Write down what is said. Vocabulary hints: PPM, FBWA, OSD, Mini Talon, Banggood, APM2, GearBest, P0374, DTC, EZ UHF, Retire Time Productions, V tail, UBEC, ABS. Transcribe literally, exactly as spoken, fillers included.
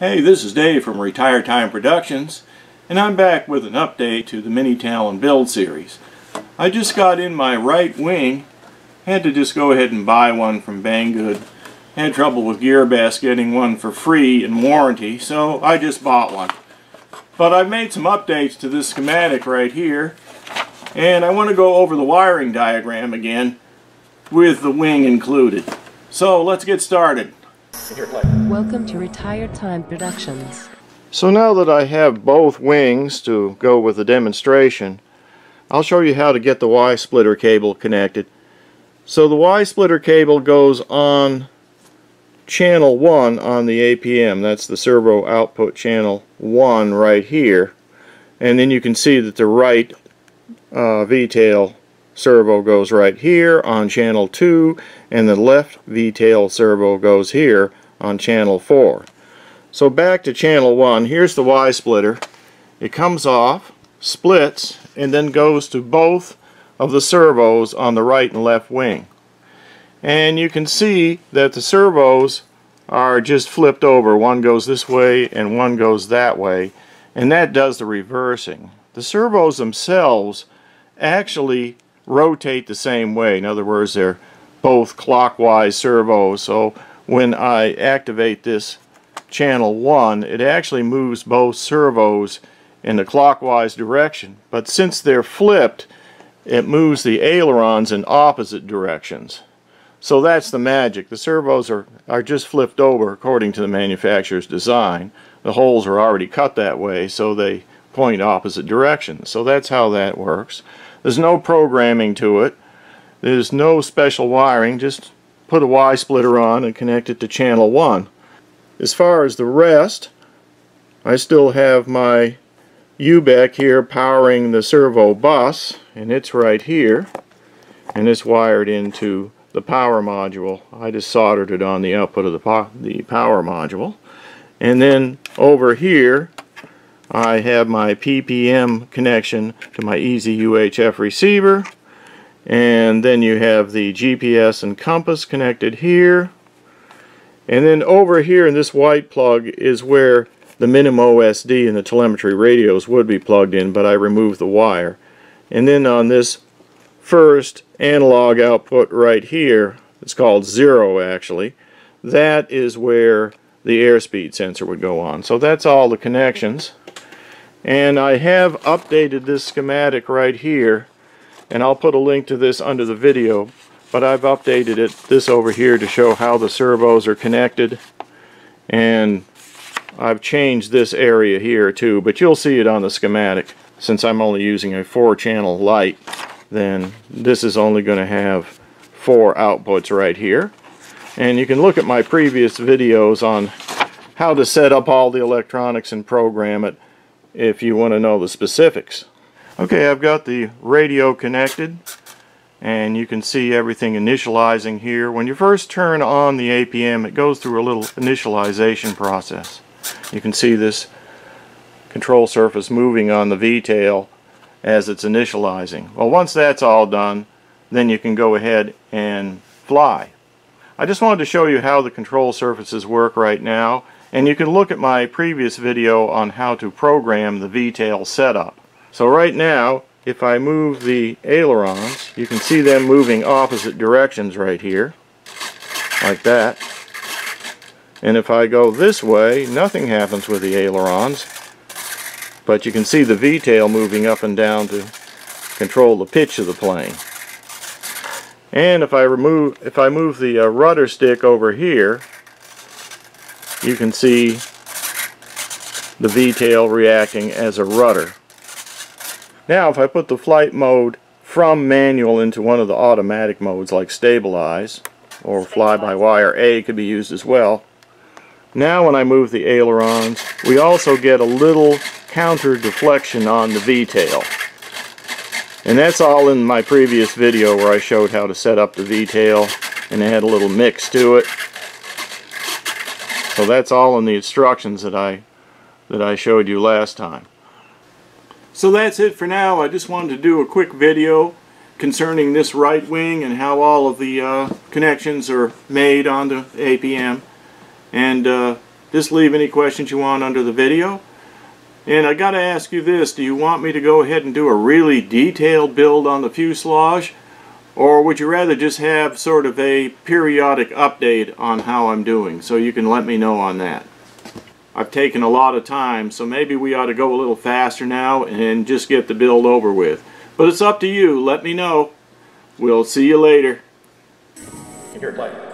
Hey, this is Dave from Retire Time Productions, and I'm back with an update to the Mini Talon build series. I just got in my right wing, had to just go ahead and buy one from Banggood. Had trouble with GearBest getting one for free and warranty, so I just bought one. But I've made some updates to this schematic right here, and I want to go over the wiring diagram again with the wing included. So let's get started. Welcome to Retire Time Productions. So now that I have both wings to go with the demonstration, I'll show you how to get the Y splitter cable connected. So the Y splitter cable goes on channel one on the A P M. That's the servo output channel one right here. And then you can see that the right uh, V tail servo goes right here on channel two, and the left V tail servo goes here on channel four. So back to channel one, here's the Y splitter. It comes off, splits, and then goes to both of the servos on the right and left wing. And you can see that the servos are just flipped over. One goes this way and one goes that way, and that does the reversing. The servos themselves actually rotate the same way. In other words, they're both clockwise servos, so when I activate this channel one, it actually moves both servos in the clockwise direction, but since they're flipped, it moves the ailerons in opposite directions. So that's the magic. The servos are, are just flipped over according to the manufacturer's design. The holes are already cut that way, so they point opposite directions. So that's how that works. There's no programming to it. There's no special wiring. Just put a Y splitter on and connect it to channel one. As far as the rest, I still have my U B E C here powering the servo bus, and it's right here, and it's wired into the power module. I just soldered it on the output of the, po the power module. And then over here I have my P P M connection to my E Z U H F receiver, and then you have the G P S and compass connected here, and then over here in this white plug is where the minimum O S D and the telemetry radios would be plugged in, but I removed the wire. And then on this first analog output right here, it's called zero actually, that is where the airspeed sensor would go on. So that's all the connections. And I have updated this schematic right here, and I'll put a link to this under the video, but I've updated it this over here to show how the servos are connected, and I've changed this area here too, but you'll see it on the schematic. Since I'm only using a four channel light, then this is only going to have four outputs right here, and you can look at my previous videos on how to set up all the electronics and program it if you want to know the specifics. Okay, I've got the radio connected, and you can see everything initializing here. When you first turn on the A P M, it goes through a little initialization process. You can see this control surface moving on the V tail as it's initializing. Well, once that's all done, then you can go ahead and fly. I just wanted to show you how the control surfaces work right now, and you can look at my previous video on how to program the V tail setup. So right now, if I move the ailerons, you can see them moving opposite directions right here, like that. And if I go this way, nothing happens with the ailerons, but you can see the V tail moving up and down to control the pitch of the plane. And if I remove, if I move the uh, rudder stick over here, you can see the V tail reacting as a rudder. Now if I put the flight mode from manual into one of the automatic modes like stabilize or fly-by-wire, A could be used as well. Now when I move the ailerons, we also get a little counter deflection on the V tail. And that's all in my previous video where I showed how to set up the V tail, and it had a little mix to it. So that's all in the instructions that I that I showed you last time. So that's it for now. I just wanted to do a quick video concerning this right wing and how all of the uh, connections are made on the A P M. And uh, Just leave any questions you want under the video. And I gotta ask you this, do you want me to go ahead and do a really detailed build on the fuselage, or would you rather just have sort of a periodic update on how I'm doing? So you can let me know on that. I've taken a lot of time, so maybe we ought to go a little faster now and just get the build over with. But it's up to you. Let me know. We'll see you later. Here,